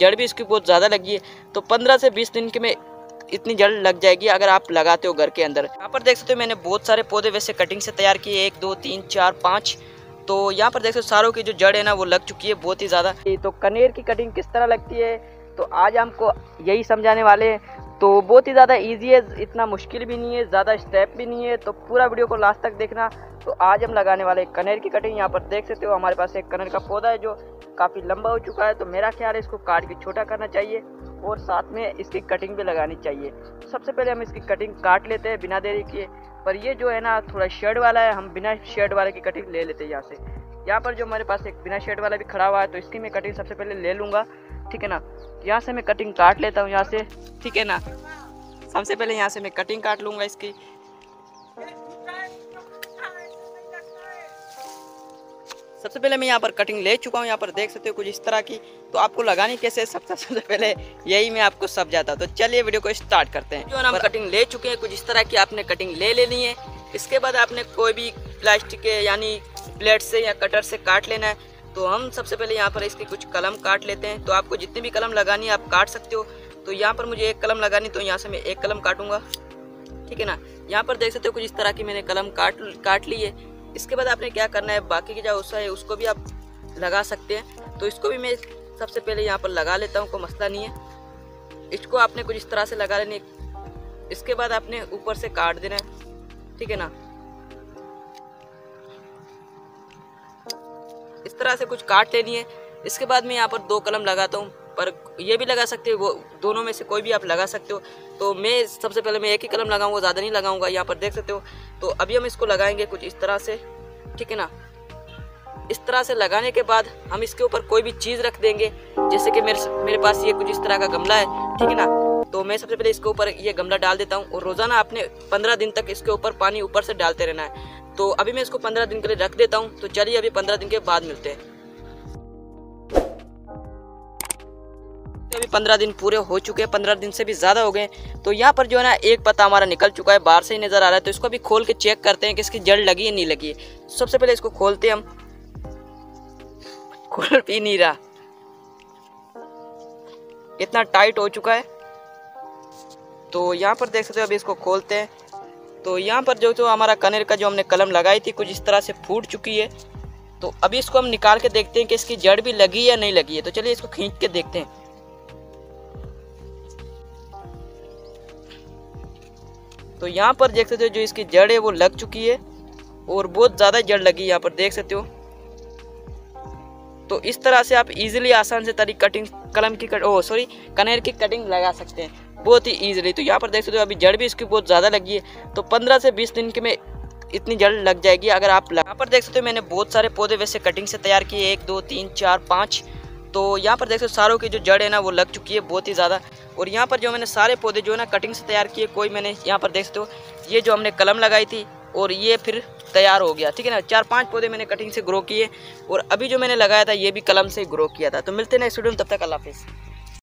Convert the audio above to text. जड़ भी इसकी बहुत ज़्यादा लगी है, तो 15 से 20 दिन के में इतनी जड़ लग जाएगी अगर आप लगाते हो घर के अंदर। यहाँ पर देख सकते हो मैंने बहुत सारे पौधे वैसे कटिंग से तैयार किए, 1 2 3 4 5। तो यहाँ पर देख सकते हो सारों की जो जड़ है ना वो लग चुकी है बहुत ही ज़्यादा। तो कनेर की कटिंग किस तरह लगती है तो आज हमको यही समझाने वाले हैं। तो बहुत ही ज़्यादा ईजी है, इतना मुश्किल भी नहीं है, ज़्यादा स्टेप भी नहीं है, तो पूरा वीडियो को लास्ट तक देखना। तो आज हम लगाने वाले कनेर की कटिंग। यहाँ पर देख सकते हो हमारे पास एक कनेर का पौधा है जो काफ़ी लंबा हो चुका है, तो मेरा ख्याल है इसको काट के छोटा करना चाहिए और साथ में इसकी कटिंग भी लगानी चाहिए। तो सबसे पहले हम इसकी कटिंग काट लेते हैं बिना देरी किए, पर ये जो है ना थोड़ा शेड वाला है, हम बिना शेड वाले की कटिंग ले लेते हैं यहाँ से। यहाँ पर जो हमारे पास एक बिना शेड वाला भी खड़ा हुआ है, तो इसकी मैं कटिंग सबसे पहले ले लूँगा, ठीक है ना। यहाँ से मैं कटिंग काट लेता हूँ यहाँ से, ठीक है ना। सबसे पहले यहाँ से मैं कटिंग काट लूँगा इसकी। सबसे पहले मैं यहाँ पर कटिंग ले चुका हूँ, यहाँ पर देख सकते हो कुछ इस तरह की। तो आपको लगानी कैसे है सबसे पहले यही मैं आपको समझाता हूँ। तो चलिए वीडियो को स्टार्ट करते हैं। जो हम कटिंग ले चुके हैं कुछ इस तरह की आपने कटिंग ले लेनी है। इसके बाद आपने कोई भी प्लास्टिक के यानी ब्लेड से या कटर से काट लेना है। तो हम सबसे पहले यहाँ पर इसकी कुछ कलम काट लेते हैं। तो आपको जितनी भी कलम लगानी है आप काट सकते हो। तो यहाँ पर मुझे एक कलम लगानी, तो यहाँ से मैं एक कलम काटूंगा, ठीक है ना। यहाँ पर देख सकते हो कुछ इस तरह की मैंने कलम काट ली है। इसके बाद आपने क्या करना है, बाकी की जो उसा है उसको भी आप लगा सकते हैं। तो इसको भी मैं सबसे पहले यहाँ पर लगा लेता हूँ, कोई मसला नहीं है। इसको आपने कुछ इस तरह से लगा लेनी। इसके बाद आपने ऊपर से काट देना है, ठीक है ना। इस तरह से कुछ काट लेनी है। इसके बाद मैं यहाँ पर 2 कलम लगाता हूँ, पर ये भी लगा सकते हो, वो दोनों में से कोई भी आप लगा सकते हो। तो मैं सबसे पहले मैं एक ही कलम लगाऊंगा, ज़्यादा नहीं लगाऊंगा। यहाँ पर देख सकते हो। तो अभी हम इसको लगाएंगे कुछ इस तरह से, ठीक है ना। इस तरह से लगाने के बाद हम इसके ऊपर कोई भी चीज़ रख देंगे, जैसे कि मेरे पास ये कुछ इस तरह का गमला है, ठीक है ना। तो मैं सबसे पहले इसके ऊपर ये गमला डाल देता हूँ, और रोज़ाना आपने 15 दिन तक इसके ऊपर पानी ऊपर से डालते रहना है। तो अभी मैं इसको 15 दिन के लिए रख देता हूँ। तो चलिए अभी 15 दिन के बाद मिलते हैं। अभी 15 दिन पूरे हो चुके हैं, 15 दिन से भी ज़्यादा हो गए। तो यहाँ पर जो है ना एक पत्ता हमारा निकल चुका है, बाहर से ही नज़र आ रहा है। तो इसको अभी खोल के चेक करते हैं कि इसकी जड़ लगी है नहीं लगी है। सबसे पहले इसको खोलते हैं हम। खोल भी नहीं रहा, इतना टाइट हो चुका है। तो यहाँ पर देख सकते हो अभी इसको खोलते हैं। तो यहाँ पर जो हमारा कनेर का जो हमने कलम लगाई थी कुछ इस तरह से फूट चुकी है। तो अभी इसको हम निकाल के देखते हैं कि इसकी जड़ भी लगी या नहीं लगी है। तो चलिए इसको खींच के देखते हैं। तो यहाँ पर देख सकते हो जो इसकी जड़ है वो लग चुकी है, और बहुत ज़्यादा जड़ लगी, यहाँ पर देख सकते हो। तो इस तरह से आप इजीली आसान से कनेर की कटिंग लगा सकते हैं बहुत ही ईजिली। तो यहाँ पर देख सकते हो अभी जड़ भी इसकी बहुत ज़्यादा लगी है, तो 15 से 20 दिन के में इतनी जड़ लग जाएगी अगर आप यहाँ पर देख सकते हो मैंने बहुत सारे पौधे वैसे कटिंग से तैयार किए, 1 2 3 4 5। तो यहाँ पर देख सकते हो सारों की जो जड़ है ना वो लग चुकी है बहुत ही ज़्यादा। और यहाँ पर जो मैंने सारे पौधे जो है ना कटिंग से तैयार किए, कोई मैंने यहाँ पर देख सकते हो ये जो हमने कलम लगाई थी और ये फिर तैयार हो गया, ठीक है ना। 4-5 पौधे मैंने कटिंग से ग्रो किए, और अभी जो मैंने लगाया था ये भी कलम से ग्रो किया था। तो मिलते हैं नेक्स्ट वीडियो में, तब तक अल्लाह हाफिज़।